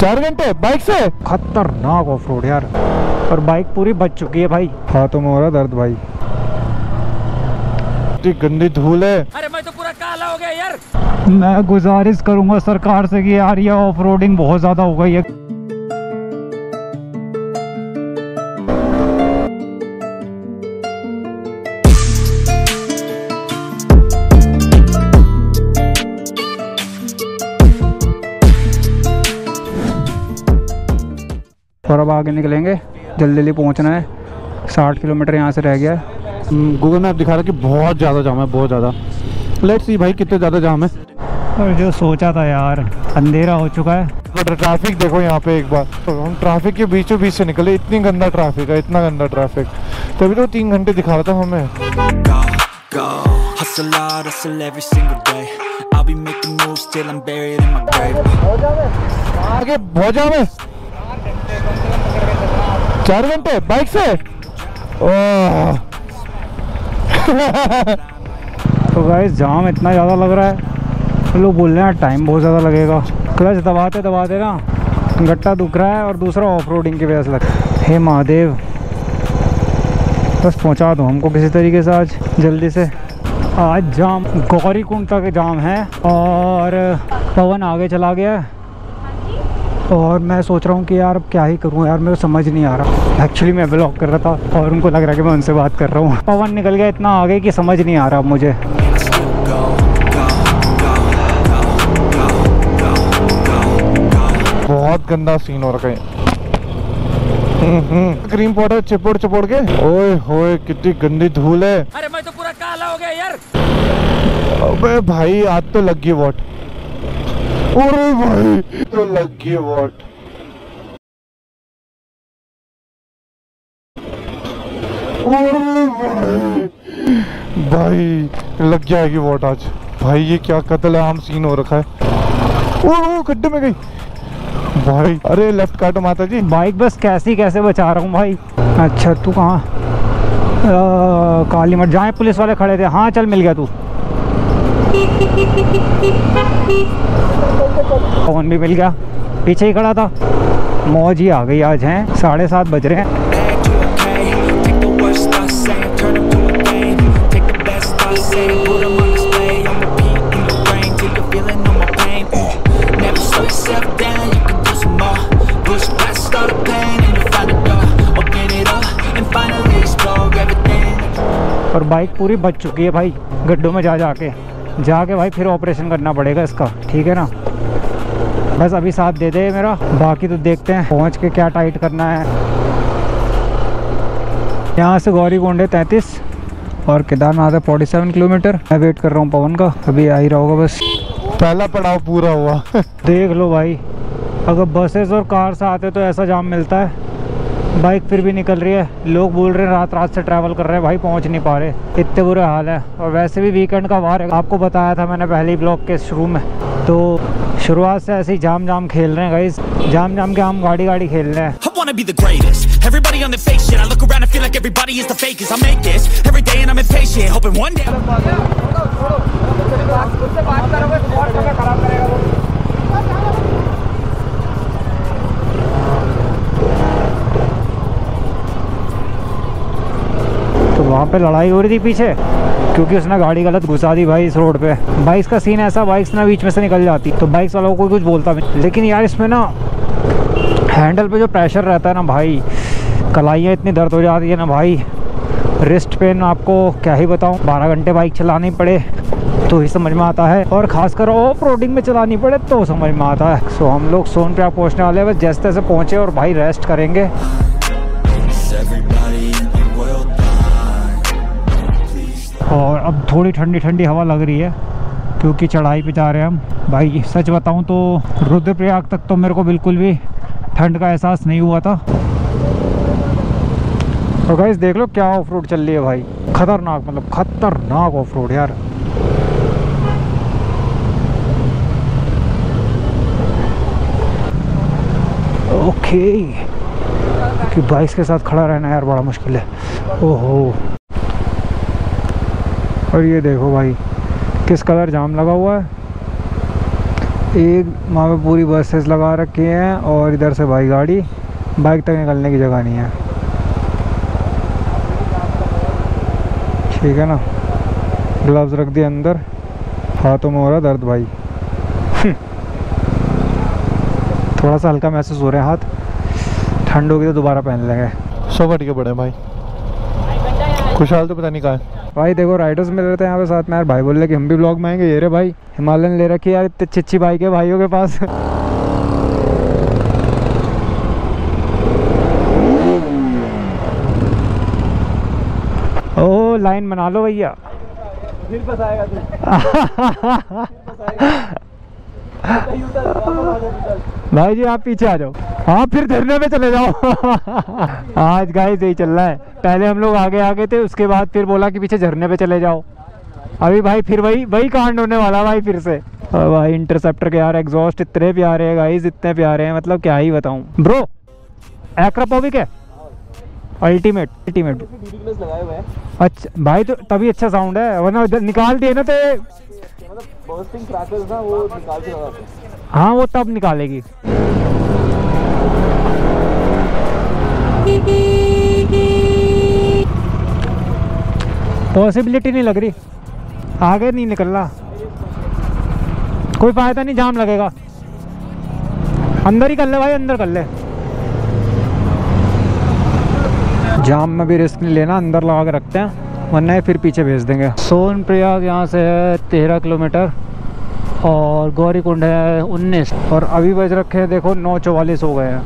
4 घंटे बाइक से। खतरनाक ऑफ रोड यार, और बाइक पूरी बच चुकी है भाई। हाथों में हो रहा दर्द भाई, इतनी गंदी धूल है। अरे मैं तो पूरा काला हो गया यार। मैं गुजारिश करूंगा सरकार से कि यार ये ऑफ रोडिंग बहुत ज्यादा हो गई है। और अब आगे निकलेंगे, जल्दी पहुंचना है। 60 किलोमीटर यहाँ से रह गया है। गूगल मैप दिखा रहा है कि बहुत ज़्यादा जाम है, बहुत ज़्यादा। लेट्स सी भाई कितने ज़्यादा जाम है। और जो सोचा था यार, अंधेरा हो चुका है। बट ट्रैफिक देखो यहाँ पे एक बार, तो हम ट्रैफिक के बीचों बीच से निकले। इतनी गंदा ट्रैफिक है, इतना गंदा ट्रैफिक। तभी तो 3 घंटे दिखा रहा था हमें। आगे बहुत जाम है। 4 घंटे बाइक से। तो गाइस जाम इतना ज़्यादा लग रहा है, तो लोग बोल रहे हैं टाइम बहुत ज़्यादा लगेगा। क्लच दबाते दबाते ना गट्टा दुख रहा है, और दूसरा ऑफ रोडिंग की वजह से लग रहा है। हे महादेव, बस पहुंचा दो हमको किसी तरीके से आज, जल्दी से। आज जाम गौरी कुंड तक जाम है, और पवन आगे चला गया है। और मैं सोच रहा हूँ कि यार क्या ही करूँ यार, मेरे को समझ नहीं आ रहा। एक्चुअली मैं ब्लॉग कर रहा था और उनको लग रहा है कि मैं उनसे बात कर रहा हूँ। पवन निकल गया इतना आगे कि समझ नहीं आ रहा मुझे। बहुत गंदा सीन हो रखा है। क्रीम पाउडर चिपोड़ चिपोड़ के, ओए होए कितनी गंदी धूल है। अरे मैं तो पूरा काला हो गया यार। अबे भाई आज तो लग गई वोट। अरे भाई तो लग गई वोट। अरे भाई लग जाएगी वोट आज। भाई ये क्या कत्ल आम सीन हो रखा है। ओह गड्ढे में गई भाई। अरे लेफ्ट काटो माता जी। बाइक बस कैसे बचा रहा हूँ भाई। अच्छा तू कहाँ काली मत जाए, पुलिस वाले खड़े थे। हाँ चल मिल गया तू। फोन भी मिल गया, पीछे ही खड़ा था। मौज ही आ गई आज। हैं 7:30 बज रहे हैं। और बाइक पूरी बच चुकी है भाई गड्ढों में जा जाके भाई। फिर ऑपरेशन करना पड़ेगा इसका, ठीक है ना। बस अभी साथ दे दे मेरा, बाकी तो देखते हैं पहुंच के क्या टाइट करना है। यहाँ से गौरी कुंड है 33 और केदारनाथ है 47 किलोमीटर। मैं वेट कर रहा हूँ पवन का, अभी आ ही रहा होगा। बस पहला पड़ाव पूरा हुआ। देख लो भाई, अगर बसेस और कार से आते तो ऐसा जाम मिलता है। बाइक फिर भी निकल रही है। लोग बोल रहे हैं रात से ट्रैवल कर रहे हैं भाई, पहुंच नहीं पा रहे, इतने बुरा हाल है। और वैसे भी वीकेंड का वार है, आपको बताया था मैंने पहले ब्लॉग के शुरू में। तो शुरुआत से ऐसे ही जाम खेल रहे हैं गाइस। जाम के हम गाड़ी खेल रहे हैं। वहाँ पे लड़ाई हो रही थी पीछे, क्योंकि उसने गाड़ी गलत घुसा दी भाई इस रोड पे। बाइक का सीन ऐसा, बाइक्स ना बीच में से निकल जाती, तो बाइक्स वालों को कुछ बोलता भी नहीं। लेकिन यार इसमें ना हैंडल पे जो प्रेशर रहता है ना भाई, कलाइयाँ इतनी दर्द हो जाती है ना भाई, रिस्ट पेन आपको क्या ही बताऊँ। 12 घंटे बाइक चलानी पड़े तो ही समझ में आता है, और खासकर ऑफ रोडिंग में चलानी पड़े तो समझ में आता है। सो हम लोग सोनप्रयाग पहुँचने वाले हैं, बस जैसे तैसे पहुँचे और भाई रेस्ट करेंगे। और अब थोड़ी ठंडी ठंडी हवा लग रही है क्योंकि चढ़ाई पे जा रहे हैं हम। भाई सच बताऊं तो रुद्रप्रयाग तक तो मेरे को बिल्कुल भी ठंड का एहसास नहीं हुआ था। और गाइस देख लो क्या ऑफ रोड चल रही है भाई, खतरनाक, मतलब खतरनाक ऑफ रोड यार। ओके कि बाइक के साथ खड़ा रहना यार बड़ा मुश्किल है। ओहो, और ये देखो भाई किस कलर जाम लगा हुआ है। एक वहाँ पे पूरी बसेस लगा रखी हैं और इधर से भाई गाड़ी, बाइक तक निकलने की जगह नहीं है। ठीक है ना, ग्लव्स रख दिए अंदर, हाथों में हो रहा दर्द भाई, थोड़ा सा हल्का महसूस हो रहा है हाथ, ठंड होगी तो दोबारा पहन लेंगे। सो फट के पड़े भाई, खुशहाल तो पता नहीं कहाँ है भाई। देखो राइडर्स मिल रहे थे यहाँ पे साथ में यार, भाई बोल रहे कि हम भी ब्लॉग में आएंगे। ये रे भाई हिमालयन ले रखी यार, इतनी अच्छी अच्छी बाइक है भाइयों के पास। ओ लाइन बना लो भैया, फिर बस आएगा तू भाई जी आप पीछे आ जाओ, हाँ फिर धरने पे चले जाओ। आज गाइस यही चल रहा है, पहले हम लोग आगे आ गए थे, उसके बाद फिर बोला कि पीछे झरने पे चले जाओ। अभी भाई फिर वही कांड होने वाला भाई फिर से। और भाई इंटरसेप्टर के यार एग्जॉस्ट इतने प्यारे हैं गाइस, इतने प्यारे हैं, मतलब क्या ही बताऊं। ब्रो एक्रोफोबिक है अल्टीमेट अल्टीमेट। अच्छा भाई तो तभी अच्छा साउंड है, वरना निकाल दिए ना तो हाँ वो तब निकालेगी। पॉसिबिलिटी नहीं लग रही, आगे नहीं निकलना, कोई फायदा नहीं, जाम लगेगा। अंदर ही कर ले भाई, अंदर कर ले, जाम में भी रिस्क नहीं लेना, अंदर लगा के रखते हैं वरना ये फिर पीछे भेज देंगे। सोनप्रयाग यहाँ से है 13 किलोमीटर और गौरी कुंड है 19 और अभी बज रखे हैं देखो 9:44 हो गए हैं।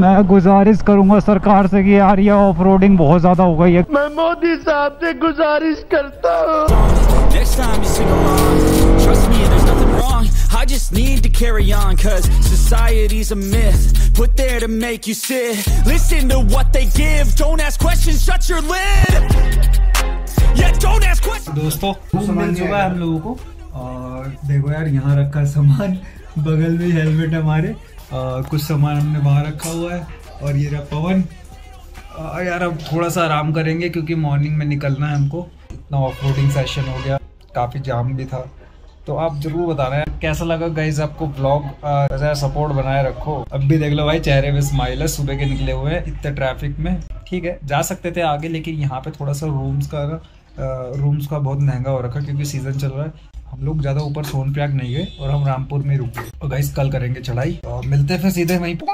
मैं गुजारिश करूंगा सरकार से कि यार ये ऑफ रोडिंग बहुत ज्यादा हो गई है। मैं मोदी साहब से गुजारिश करता हूँ दोस्तों, सामान जो है हम लोगों को, और देखो यार यहाँ रखा सामान, बगल में हेलमेट हमारे, कुछ सामान हमने वहाँ रखा हुआ है और ये रहा पवन। यार अब थोड़ा सा आराम करेंगे क्योंकि मॉर्निंग में निकलना है हमको। इतना ऑफ रोडिंग सेशन हो गया, काफ़ी जाम भी था, तो आप ज़रूर बताना है कैसा लगा गाइज आपको ब्लॉग। ज़रा सपोर्ट बनाए रखो। अब भी देख लो भाई चेहरे पे स्माइल है, सुबह के निकले हुए हैं इतने ट्रैफिक में। ठीक है जा सकते थे आगे, लेकिन यहाँ पर थोड़ा सा रूम्स का बहुत महंगा हो रखा क्योंकि सीज़न चल रहा है। हम लोग ज़्यादा ऊपर सोनप्रयाग नहीं गए और हम रामपुर में रुके। और गाइस कल करेंगे चढ़ाई, मिलते हैं फिर सीधे वहीं पर।